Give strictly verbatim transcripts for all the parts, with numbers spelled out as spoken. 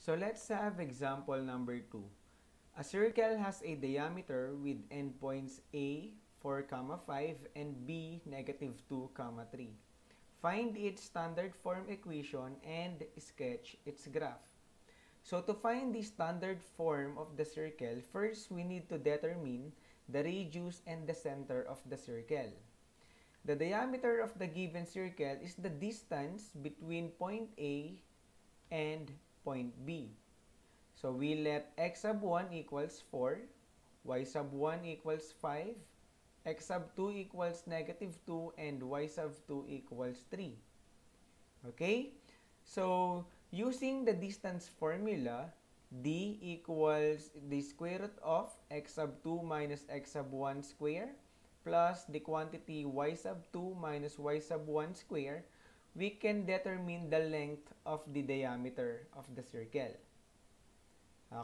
So let's have example number two. A circle has a diameter with endpoints A, four, five, and B, negative two, three. Find its standard form equation and sketch its graph. So to find the standard form of the circle, first we need to determine the radius and the center of the circle. The diameter of the given circle is the distance between point A and point B. So we let x sub one equals four, y sub one equals five, x sub two equals negative two, and y sub two equals three. Okay? So using the distance formula, d equals the square root of x sub two minus x sub one square plus the quantity y sub two minus y sub one square, we can determine the length of the diameter of the circle.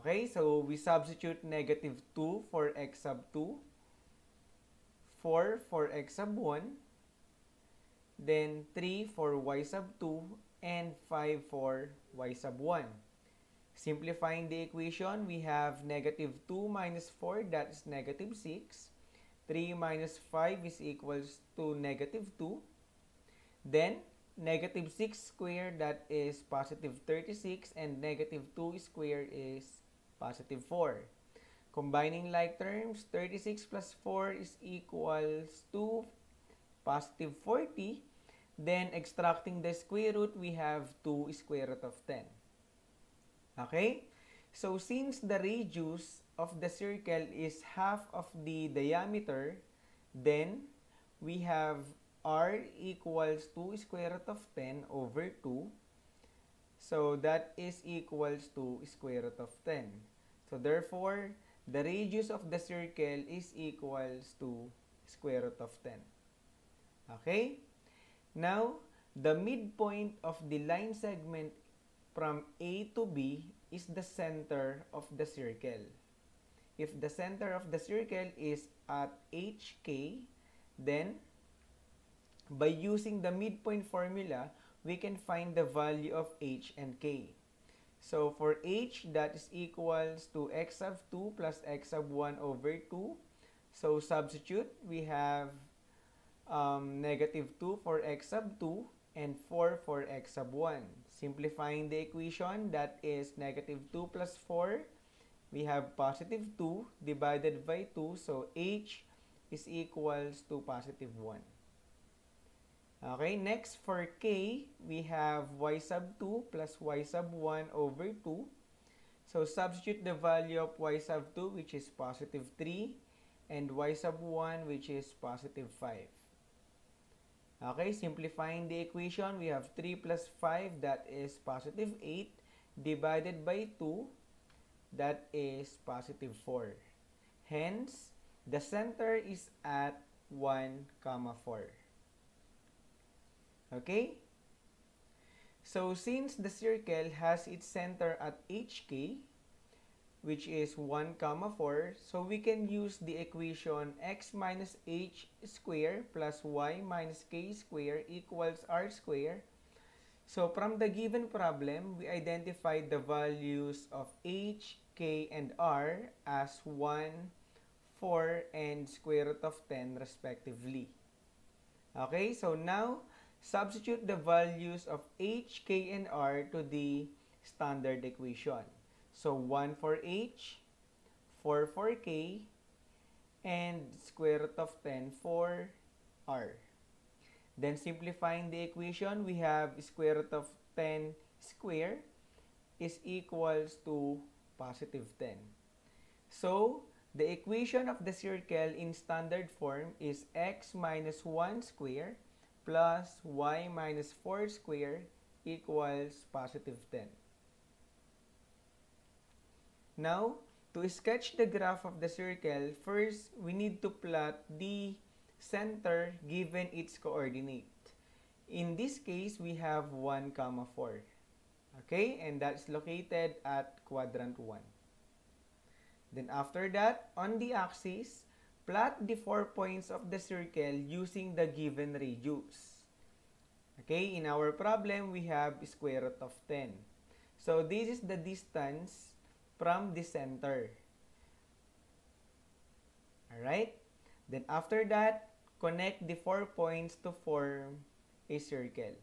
Okay, so we substitute negative two for x sub two, four for x sub one, then three for y sub two, and five for y sub one. Simplifying the equation, we have negative two minus four, that is negative six. three minus five is equals to negative two. Then, negative six squared, that is positive thirty-six, and negative two squared is positive four. Combining like terms, thirty-six plus four is equals to positive forty. Then, extracting the square root, we have two square root of ten. Okay? So, since the radius of the circle is half of the diameter, then we have r equals two square root of ten over two. So, that is equals to square root of ten. So, therefore, the radius of the circle is equals to square root of ten. Okay? Now, the midpoint of the line segment from A to B is the center of the circle. If the center of the circle is at H K, then by using the midpoint formula, we can find the value of H and K. So, for H, that is equals to x sub two plus x sub one over two. So, substitute, we have Um, negative two for x sub two and four for x sub one. Simplifying the equation, that is negative two plus four, we have positive two divided by two, so h is equals to positive one. Okay, next for k, we have y sub two plus y sub one over two. So substitute the value of y sub two, which is positive three, and y sub one, which is positive five. Okay, simplifying the equation, we have three plus five, that is positive eight, divided by two, that is positive four. Hence, the center is at one, four. Okay? So, since the circle has its center at H K, which is one, four, so we can use the equation x minus h squared plus y minus k squared equals r squared. So from the given problem, we identified the values of h, k, and r as one, four, and square root of ten respectively. Okay, so now substitute the values of h, k, and r to the standard equation. So, one for h, four for k, and square root of ten for r. Then, simplifying the equation, we have square root of ten squared is equals to positive ten. So, the equation of the circle in standard form is x minus one squared plus y minus four squared equals positive ten. Now, to sketch the graph of the circle, first, we need to plot the center given its coordinate. In this case, we have one, four. Okay, and that's located at quadrant one. Then after that, on the axis, plot the four points of the circle using the given radius. Okay, in our problem, we have square root of ten. So this is the distance from the center. Alright? Then after that, connect the four points to form a circle.